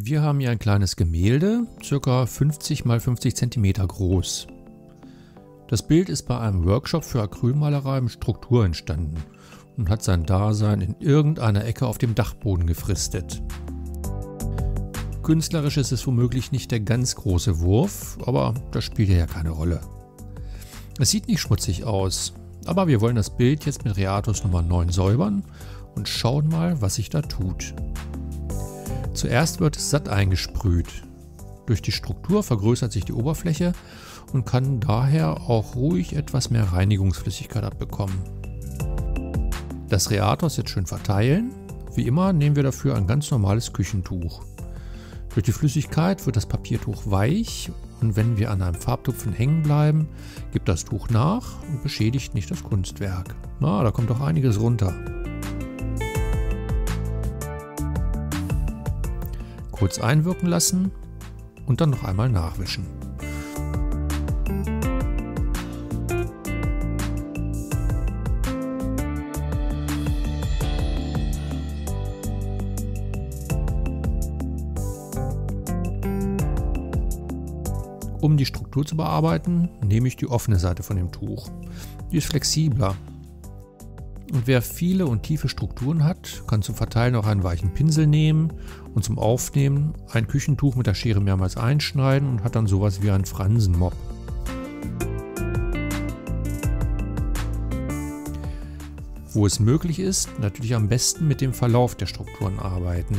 Wir haben hier ein kleines Gemälde, ca. 50 x 50 cm groß. Das Bild ist bei einem Workshop für Acrylmalerei mit Struktur entstanden und hat sein Dasein in irgendeiner Ecke auf dem Dachboden gefristet. Künstlerisch ist es womöglich nicht der ganz große Wurf, aber das spielt ja keine Rolle. Es sieht nicht schmutzig aus, aber wir wollen das Bild jetzt mit Reartos No9 säubern und schauen mal, was sich da tut. Zuerst wird es satt eingesprüht. Durch die Struktur vergrößert sich die Oberfläche und kann daher auch ruhig etwas mehr Reinigungsflüssigkeit abbekommen. Das Reartos jetzt schön verteilen. Wie immer nehmen wir dafür ein ganz normales Küchentuch. Durch die Flüssigkeit wird das Papiertuch weich und wenn wir an einem Farbtupfen hängen bleiben, gibt das Tuch nach und beschädigt nicht das Kunstwerk. Na, da kommt doch einiges runter. Kurz einwirken lassen und dann noch einmal nachwischen. Um die Struktur zu bearbeiten, nehme ich die offene Seite von dem Tuch. Die ist flexibler. Und wer viele und tiefe Strukturen hat, kann zum Verteilen auch einen weichen Pinsel nehmen und zum Aufnehmen ein Küchentuch mit der Schere mehrmals einschneiden und hat dann sowas wie einen Fransenmob. Wo es möglich ist, natürlich am besten mit dem Verlauf der Strukturen arbeiten.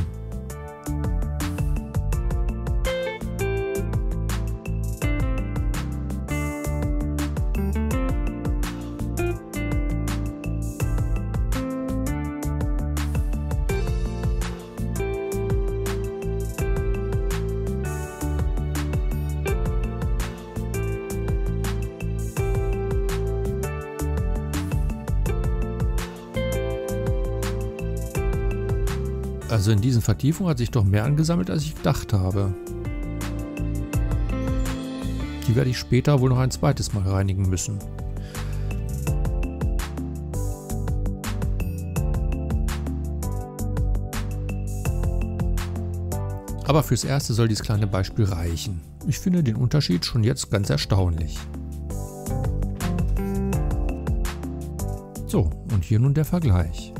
Also in diesen Vertiefungen hat sich doch mehr angesammelt, als ich gedacht habe. Die werde ich später wohl noch ein zweites Mal reinigen müssen. Aber fürs Erste soll dieses kleine Beispiel reichen. Ich finde den Unterschied schon jetzt ganz erstaunlich. So, und hier nun der Vergleich.